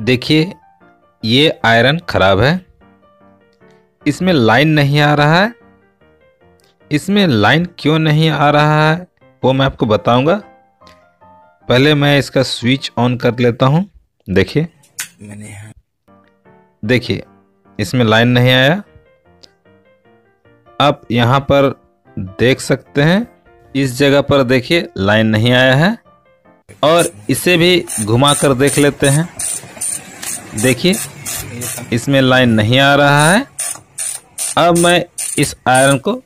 देखिए ये आयरन खराब है, इसमें लाइन नहीं आ रहा है। इसमें लाइन क्यों नहीं आ रहा है वो मैं आपको बताऊंगा। पहले मैं इसका स्विच ऑन कर लेता हूं। देखिए इसमें लाइन नहीं आया। आप यहां पर देख सकते हैं, इस जगह पर देखिए लाइन नहीं आया है। और इसे भी घुमा कर देख लेते हैं। देखिए इसमें लाइन नहीं आ रहा है। अब मैं इस आयरन को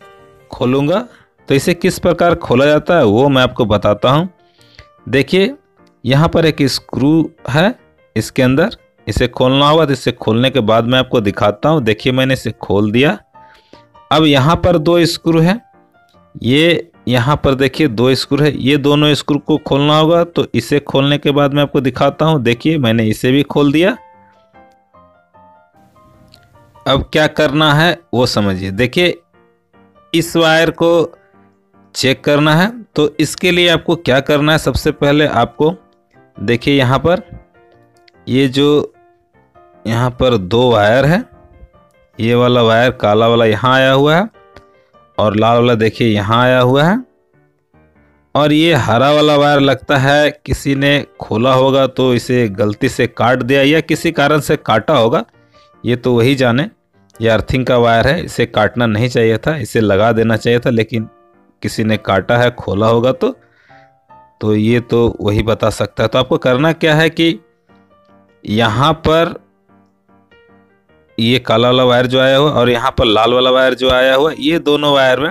खोलूँगा, तो इसे किस प्रकार खोला जाता है वो मैं आपको बताता हूँ। देखिए यहाँ पर एक स्क्रू है, इसके अंदर इसे खोलना होगा। तो इसे खोलने के बाद मैं आपको दिखाता हूँ। देखिए मैंने इसे खोल दिया। अब यहाँ पर दो स्क्रू है, ये यहाँ पर देखिए दो स्क्रू है। ये दोनों स्क्रू को खोलना होगा। तो इसे खोलने के बाद मैं आपको दिखाता हूँ। देखिए मैंने इसे भी खोल दिया। अब क्या करना है वो समझिए। देखिए इस वायर को चेक करना है, तो इसके लिए आपको क्या करना है, सबसे पहले आपको देखिए यहाँ पर ये जो यहाँ पर दो वायर है, ये वाला वायर काला वाला यहाँ आया हुआ है और लाल वाला देखिए यहाँ आया हुआ है। और ये हरा वाला वायर लगता है किसी ने खोला होगा तो इसे गलती से काट दिया या किसी कारण से काटा होगा, ये तो वही जाने। ये अर्थिंग का वायर है, इसे काटना नहीं चाहिए था, इसे लगा देना चाहिए था, लेकिन किसी ने काटा है, खोला होगा तो ये तो वही बता सकता है। तो आपको करना क्या है कि यहाँ पर ये काला वाला वायर जो आया हुआ और यहाँ पर लाल वाला वायर जो आया हुआ, ये दोनों वायर में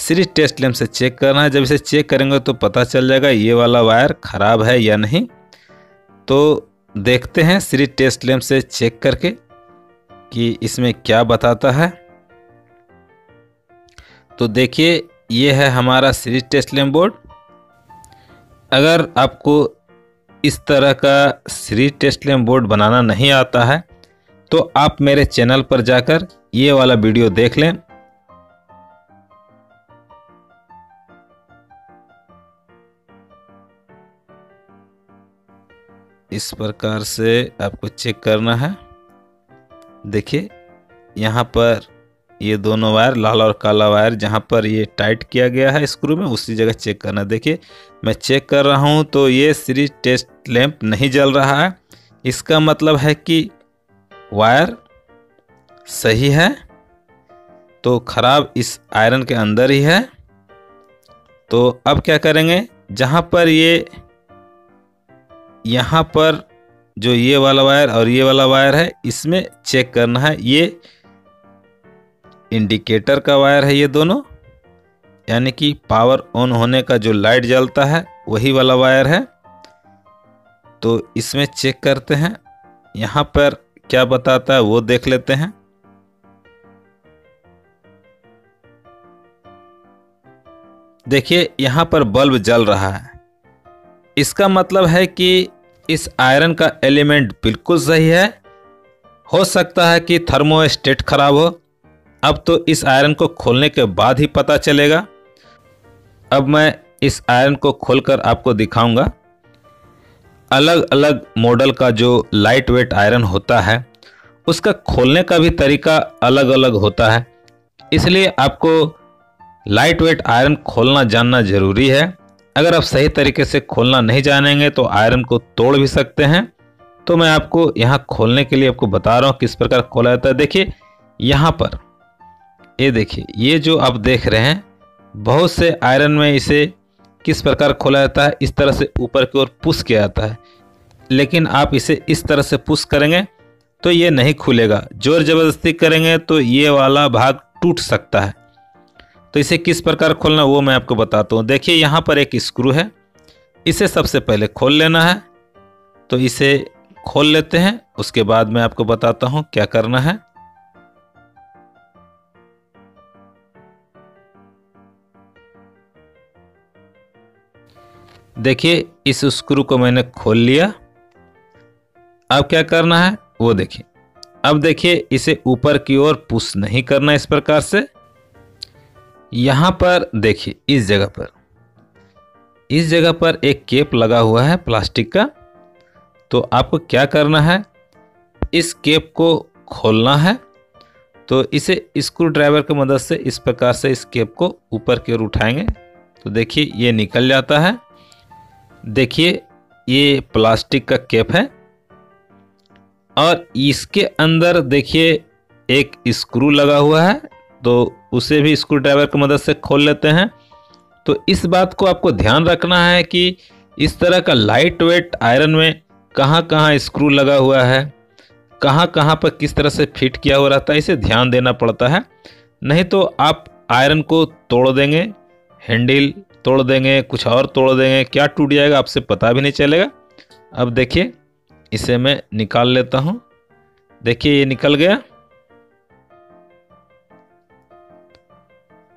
सीरीज टेस्ट लैम्प से चेक करना है। जब इसे चेक करेंगे तो पता चल जाएगा ये वाला वायर ख़राब है या नहीं। तो देखते हैं सीरीज टेस्ट लैम्प से चेक करके कि इसमें क्या बताता है। तो देखिए ये है हमारा सीरीज टेस्ट लैम्प बोर्ड। अगर आपको इस तरह का सीरीज टेस्ट लैम्प बोर्ड बनाना नहीं आता है तो आप मेरे चैनल पर जाकर ये वाला वीडियो देख लें। इस प्रकार से आपको चेक करना है। देखिए यहाँ पर ये दोनों वायर लाल और काला वायर जहाँ पर ये टाइट किया गया है स्क्रू में, उसी जगह चेक करना। देखिए मैं चेक कर रहा हूँ तो ये सीरीज टेस्ट लैम्प नहीं जल रहा है। इसका मतलब है कि वायर सही है, तो खराब इस आयरन के अंदर ही है। तो अब क्या करेंगे, जहाँ पर ये यहाँ पर जो ये वाला वायर और ये वाला वायर है, इसमें चेक करना है। ये इंडिकेटर का वायर है, ये दोनों यानी कि पावर ऑन होने का जो लाइट जलता है वही वाला वायर है। तो इसमें चेक करते हैं, यहाँ पर क्या बताता है वो देख लेते हैं। देखिए यहाँ पर बल्ब जल रहा है। इसका मतलब है कि इस आयरन का एलिमेंट बिल्कुल सही है। हो सकता है कि थर्मोस्टेट खराब हो। अब तो इस आयरन को खोलने के बाद ही पता चलेगा। अब मैं इस आयरन को खोलकर आपको दिखाऊंगा। अलग अलग मॉडल का जो लाइट वेट आयरन होता है उसका खोलने का भी तरीका अलग अलग होता है, इसलिए आपको लाइट वेट आयरन खोलना जानना ज़रूरी है। अगर आप सही तरीके से खोलना नहीं जानेंगे तो आयरन को तोड़ भी सकते हैं। तो मैं आपको यहाँ खोलने के लिए आपको बता रहा हूँ किस प्रकार खोला जाता है। देखिए यहाँ पर ये देखिए, ये जो आप देख रहे हैं बहुत से आयरन में इसे किस प्रकार खोला जाता है, इस तरह से ऊपर की ओर पुश किया जाता है। लेकिन आप इसे इस तरह से पुश करेंगे तो ये नहीं खुलेगा। जोर ज़बरदस्ती करेंगे तो ये वाला भाग टूट सकता है। तो इसे किस प्रकार खोलना वो मैं आपको बताता हूँ। देखिए यहाँ पर एक स्क्रू है, इसे सबसे पहले खोल लेना है। तो इसे खोल लेते हैं, उसके बाद मैं आपको बताता हूँ क्या करना है। देखिए इस स्क्रू को मैंने खोल लिया। अब क्या करना है वो देखिए। अब देखिए इसे ऊपर की ओर पुश नहीं करना, इस प्रकार से। यहाँ पर देखिए इस जगह पर एक केप लगा हुआ है प्लास्टिक का। तो आपको क्या करना है, इस केप को खोलना है। तो इसे स्क्रू ड्राइवर की मदद से इस प्रकार से इस केप को ऊपर की ओर उठाएंगे तो देखिए ये निकल जाता है। देखिए ये प्लास्टिक का केप है और इसके अंदर देखिए एक स्क्रू लगा हुआ है, तो उसे भी स्क्रू ड्राइवर की मदद से खोल लेते हैं। तो इस बात को आपको ध्यान रखना है कि इस तरह का लाइट वेट आयरन में कहाँ कहाँ स्क्रू लगा हुआ है, कहाँ कहाँ पर किस तरह से फिट किया हुआ रहता है, इसे ध्यान देना पड़ता है। नहीं तो आप आयरन को तोड़ देंगे, हैंडल तोड़ देंगे, कुछ और तोड़ देंगे, क्या टूट जाएगा आपसे पता भी नहीं चलेगा। अब देखिए इसे मैं निकाल लेता हूँ। देखिए ये निकल गया।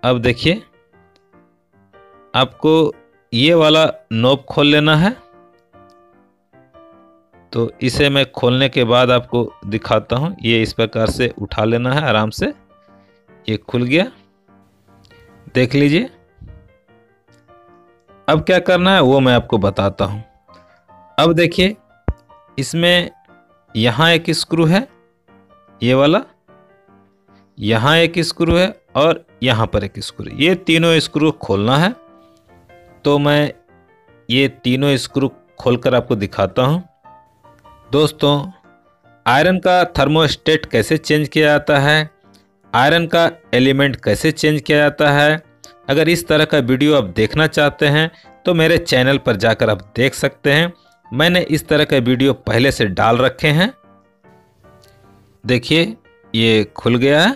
अब देखिए आपको ये वाला नॉब खोल लेना है। तो इसे मैं खोलने के बाद आपको दिखाता हूँ। ये इस प्रकार से उठा लेना है आराम से। ये खुल गया, देख लीजिए। अब क्या करना है वो मैं आपको बताता हूँ। अब देखिए इसमें यहाँ एक स्क्रू है, ये वाला, यहाँ एक स्क्रू है और यहाँ पर एक स्क्रू, ये तीनों स्क्रू खोलना है। तो मैं ये तीनों स्क्रू खोलकर आपको दिखाता हूँ। दोस्तों, आयरन का थर्मोस्टेट कैसे चेंज किया जाता है, आयरन का एलिमेंट कैसे चेंज किया जाता है, अगर इस तरह का वीडियो आप देखना चाहते हैं तो मेरे चैनल पर जाकर आप देख सकते हैं। मैंने इस तरह के वीडियो पहले से डाल रखे हैं। देखिए ये खुल गया है।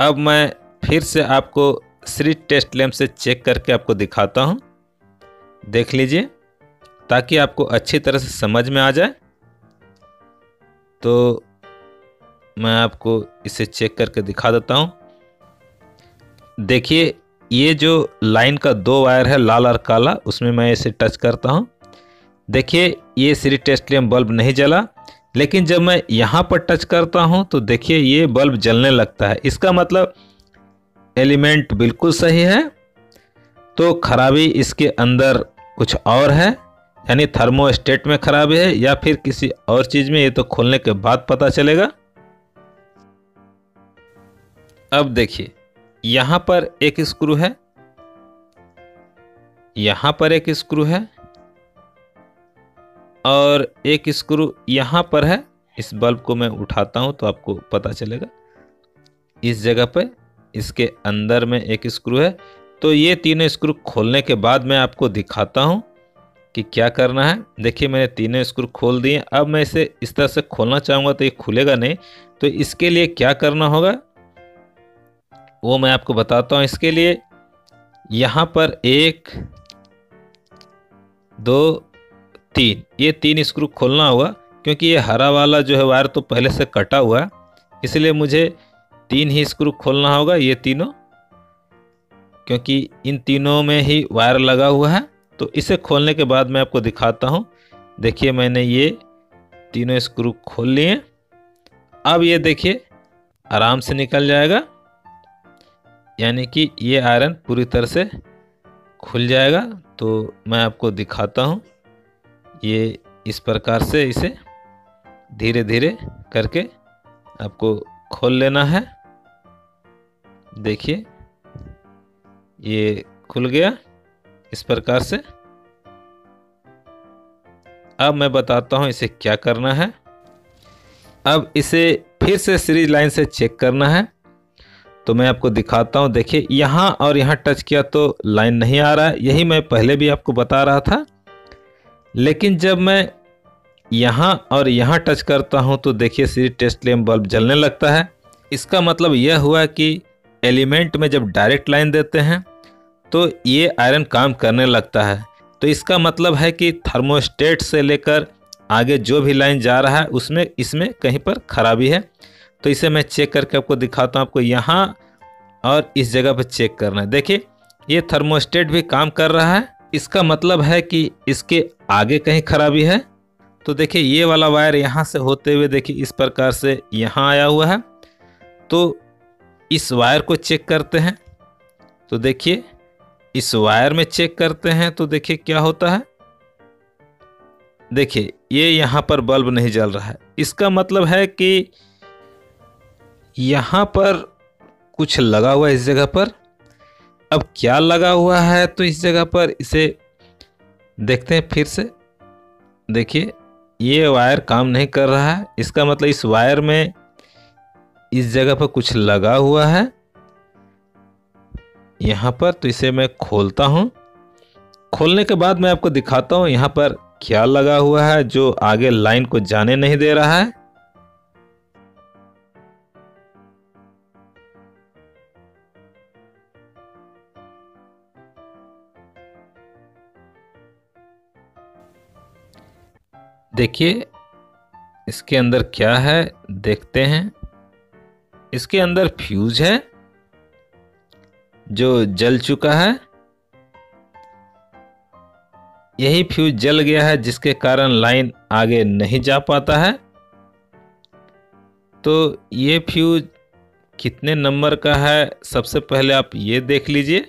अब मैं फिर से आपको स्लिट टेस्ट लैंप से चेक करके आपको दिखाता हूँ। देख लीजिए ताकि आपको अच्छी तरह से समझ में आ जाए। तो मैं आपको इसे चेक करके दिखा देता हूँ। देखिए ये जो लाइन का दो वायर है, लाल और काला, उसमें मैं इसे टच करता हूँ। देखिए ये स्लिट टेस्ट लैंप बल्ब नहीं जला, लेकिन जब मैं यहाँ पर टच करता हूँ तो देखिए ये बल्ब जलने लगता है। इसका मतलब एलिमेंट बिल्कुल सही है, तो खराबी इसके अंदर कुछ और है, यानी थर्मोस्टेट में खराबी है या फिर किसी और चीज़ में, ये तो खोलने के बाद पता चलेगा। अब देखिए यहाँ पर एक स्क्रू है, यहाँ पर एक स्क्रू है और एक स्क्रू यहाँ पर है। इस बल्ब को मैं उठाता हूँ तो आपको पता चलेगा। इस जगह पर इसके अंदर में एक स्क्रू है। तो ये तीनों स्क्रू खोलने के बाद मैं आपको दिखाता हूँ कि क्या करना है। देखिए मैंने तीनों स्क्रू खोल दिए। अब मैं इसे इस तरह से खोलना चाहूँगा तो ये खुलेगा नहीं। तो इसके लिए क्या करना होगा वो मैं आपको बताता हूँ। इसके लिए यहाँ पर 1, 2, 3, ये 3 स्क्रू खोलना होगा, क्योंकि ये हरा वाला जो है वायर तो पहले से कटा हुआ है, इसलिए मुझे 3 ही स्क्रू खोलना होगा, ये तीनों, क्योंकि इन तीनों में ही वायर लगा हुआ है। तो इसे खोलने के बाद मैं आपको दिखाता हूँ। देखिए मैंने ये तीनों स्क्रू खोल लिए। अब ये देखिए आराम से निकल जाएगा, यानी कि ये आयरन पूरी तरह से खुल जाएगा। तो मैं आपको दिखाता हूँ। ये इस प्रकार से इसे धीरे धीरे करके आपको खोल लेना है। देखिए ये खुल गया इस प्रकार से। अब मैं बताता हूँ इसे क्या करना है। अब इसे फिर से सीरीज लाइन से चेक करना है, तो मैं आपको दिखाता हूँ। देखिए यहाँ और यहाँ टच किया तो लाइन नहीं आ रहा है, यही मैं पहले भी आपको बता रहा था। लेकिन जब मैं यहाँ और यहाँ टच करता हूँ तो देखिए सीरीज टेस्ट लैंप बल्ब जलने लगता है। इसका मतलब यह हुआ कि एलिमेंट में जब डायरेक्ट लाइन देते हैं तो ये आयरन काम करने लगता है। तो इसका मतलब है कि थर्मोस्टेट से लेकर आगे जो भी लाइन जा रहा है उसमें इसमें कहीं पर खराबी है। तो इसे मैं चेक करके आपको दिखाता हूँ। आपको यहाँ और इस जगह पर चेक करना है। देखिए ये थर्मोस्टेट भी काम कर रहा है, इसका मतलब है कि इसके आगे कहीं खराबी है। तो देखिए ये वाला वायर यहाँ से होते हुए देखिए इस प्रकार से यहाँ आया हुआ है। तो इस वायर को चेक करते हैं। तो देखिए इस वायर में चेक करते हैं तो देखिए क्या होता है। देखिए ये यहाँ पर बल्ब नहीं जल रहा है, इसका मतलब है कि यहाँ पर कुछ लगा हुआ है इस जगह पर। अब क्या लगा हुआ है तो इस जगह पर इसे देखते हैं फिर से। देखिए ये वायर काम नहीं कर रहा है, इसका मतलब इस वायर में इस जगह पर कुछ लगा हुआ है यहाँ पर। तो इसे मैं खोलता हूँ, खोलने के बाद मैं आपको दिखाता हूँ यहाँ पर क्या लगा हुआ है जो आगे लाइन को जाने नहीं दे रहा है। देखिए इसके अंदर क्या है, देखते हैं। इसके अंदर फ्यूज है जो जल चुका है, यही फ्यूज जल गया है जिसके कारण लाइन आगे नहीं जा पाता है। तो ये फ्यूज कितने नंबर का है सबसे पहले आप ये देख लीजिए।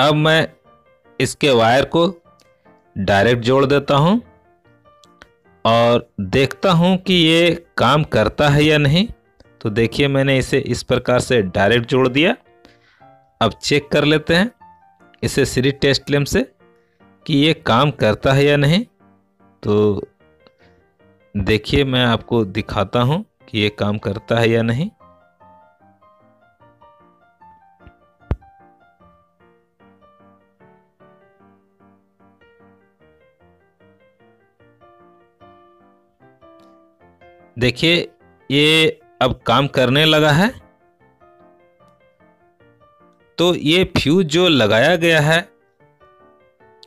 अब मैं इसके वायर को डायरेक्ट जोड़ देता हूं और देखता हूं कि ये काम करता है या नहीं। तो देखिए मैंने इसे इस प्रकार से डायरेक्ट जोड़ दिया। अब चेक कर लेते हैं इसे सीरीज टेस्ट लैम्प से कि ये काम करता है या नहीं। तो देखिए मैं आपको दिखाता हूं कि ये काम करता है या नहीं। देखिए ये अब काम करने लगा है। तो ये फ्यूज जो लगाया गया है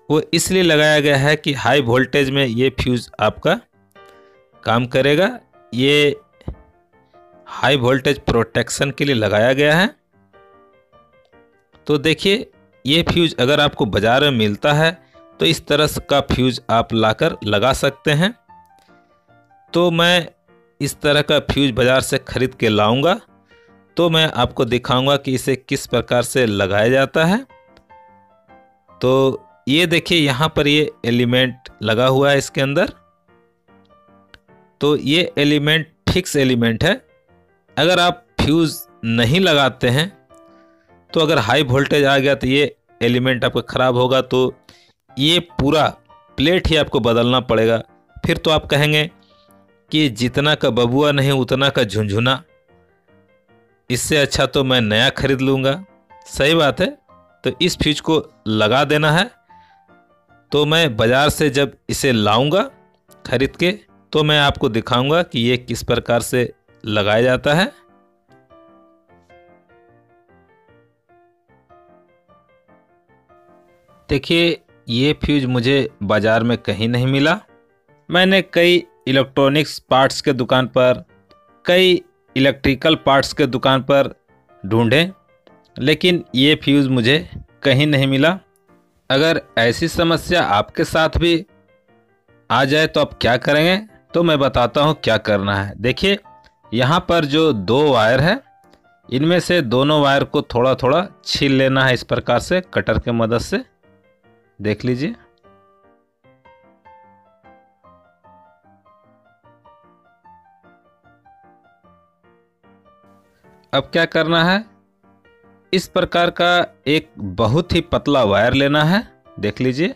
वो इसलिए लगाया गया है कि हाई वोल्टेज में ये फ्यूज आपका काम करेगा। ये हाई वोल्टेज प्रोटेक्शन के लिए लगाया गया है। तो देखिए ये फ्यूज अगर आपको बाज़ार में मिलता है तो इस तरह का फ्यूज आप लाकर लगा सकते हैं। तो मैं इस तरह का फ्यूज बाज़ार से ख़रीद के लाऊंगा, तो मैं आपको दिखाऊंगा कि इसे किस प्रकार से लगाया जाता है। तो ये देखिए यहाँ पर ये एलिमेंट लगा हुआ है इसके अंदर। तो ये एलिमेंट फिक्स एलिमेंट है। अगर आप फ्यूज़ नहीं लगाते हैं तो अगर हाई वोल्टेज आ गया तो ये एलिमेंट आपका ख़राब होगा, तो ये पूरा प्लेट ही आपको बदलना पड़ेगा। फिर तो आप कहेंगे कि जितना का बबुआ नहीं उतना का झुनझुना, इससे अच्छा तो मैं नया खरीद लूँगा। सही बात है। तो इस फ्यूज को लगा देना है। तो मैं बाज़ार से जब इसे लाऊंगा खरीद के तो मैं आपको दिखाऊंगा कि ये किस प्रकार से लगाया जाता है। देखिए ये फ्यूज मुझे बाज़ार में कहीं नहीं मिला। मैंने कई इलेक्ट्रॉनिक्स पार्ट्स के दुकान पर, कई इलेक्ट्रिकल पार्ट्स के दुकान पर ढूंढे, लेकिन ये फ्यूज़ मुझे कहीं नहीं मिला। अगर ऐसी समस्या आपके साथ भी आ जाए तो आप क्या करेंगे, तो मैं बताता हूँ क्या करना है। देखिए यहाँ पर जो दो वायर है इनमें से दोनों वायर को थोड़ा थोड़ा छील लेना है इस प्रकार से कटर के मदद से। देख लीजिए अब क्या करना है। इस प्रकार का एक बहुत ही पतला वायर लेना है, देख लीजिए,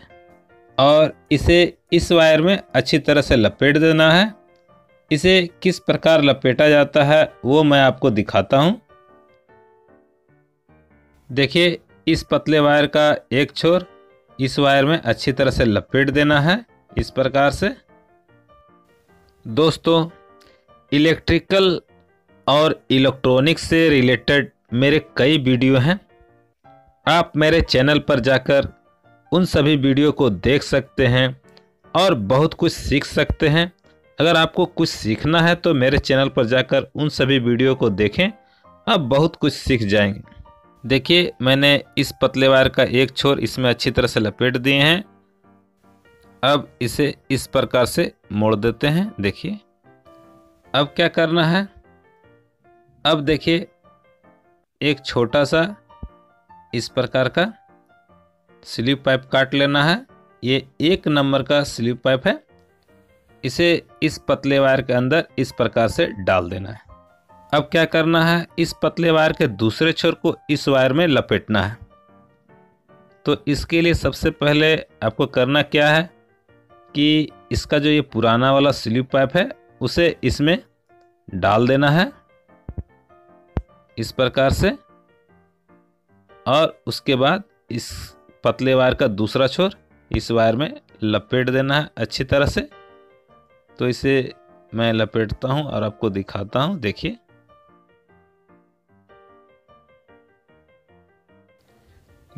और इसे इस वायर में अच्छी तरह से लपेट देना है। इसे किस प्रकार लपेटा जाता है वो मैं आपको दिखाता हूँ। देखिए इस पतले वायर का एक छोर इस वायर में अच्छी तरह से लपेट देना है इस प्रकार से। दोस्तों इलेक्ट्रिकल और इलेक्ट्रॉनिक्स से रिलेटेड मेरे कई वीडियो हैं, आप मेरे चैनल पर जाकर उन सभी वीडियो को देख सकते हैं और बहुत कुछ सीख सकते हैं। अगर आपको कुछ सीखना है तो मेरे चैनल पर जाकर उन सभी वीडियो को देखें, आप बहुत कुछ सीख जाएंगे। देखिए मैंने इस पतले वायर का एक छोर इसमें अच्छी तरह से लपेट दिए हैं अब इसे इस प्रकार से मोड़ देते हैं। देखिए अब क्या करना है। अब देखिए एक छोटा सा इस प्रकार का स्लीव पाइप काट लेना है। ये 1 नंबर का स्लीव पाइप है। इसे इस पतले वायर के अंदर इस प्रकार से डाल देना है। अब क्या करना है, इस पतले वायर के दूसरे छोर को इस वायर में लपेटना है। तो इसके लिए सबसे पहले आपको करना क्या है कि इसका जो ये पुराना वाला स्लीव पाइप है उसे इसमें डाल देना है इस प्रकार से। और उसके बाद इस पतले वायर का दूसरा छोर इस वायर में लपेट देना है अच्छी तरह से। तो इसे मैं लपेटता हूं और आपको दिखाता हूं। देखिए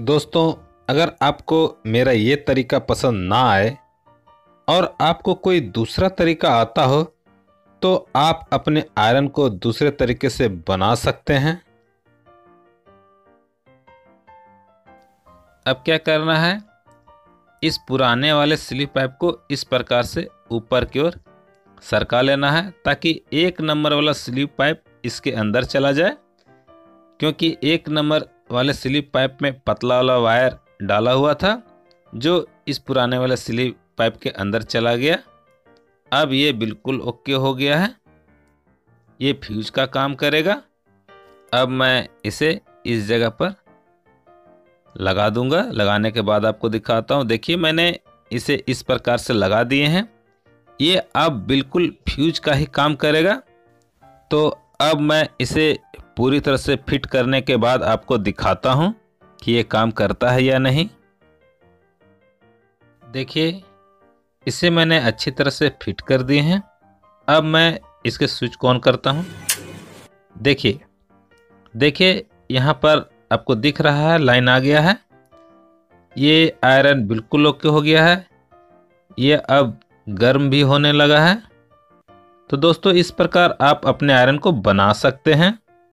दोस्तों, अगर आपको मेरा ये तरीका पसंद ना आए और आपको कोई दूसरा तरीका आता हो तो आप अपने आयरन को दूसरे तरीके से बना सकते हैं। अब क्या करना है, इस पुराने वाले स्लीव पाइप को इस प्रकार से ऊपर की ओर सरका लेना है ताकि 1 नंबर वाला स्लीव पाइप इसके अंदर चला जाए, क्योंकि 1 नंबर वाले स्लीव पाइप में पतला वाला वायर डाला हुआ था जो इस पुराने वाले स्लीव पाइप के अंदर चला गया। अब ये बिल्कुल ओके हो गया है, ये फ्यूज का काम करेगा। अब मैं इसे इस जगह पर लगा दूंगा। लगाने के बाद आपको दिखाता हूँ। देखिए मैंने इसे इस प्रकार से लगा दिए हैं। ये अब बिल्कुल फ्यूज का ही काम करेगा। तो अब मैं इसे पूरी तरह से फिट करने के बाद आपको दिखाता हूँ कि ये काम करता है या नहीं। देखिए इसे मैंने अच्छी तरह से फिट कर दिए हैं। अब मैं इसके स्विच को ऑन करता हूँ। देखिए यहाँ पर आपको दिख रहा है लाइन आ गया है। ये आयरन बिल्कुल ओके हो गया है। ये अब गर्म भी होने लगा है। तो दोस्तों, इस प्रकार आप अपने आयरन को बना सकते हैं।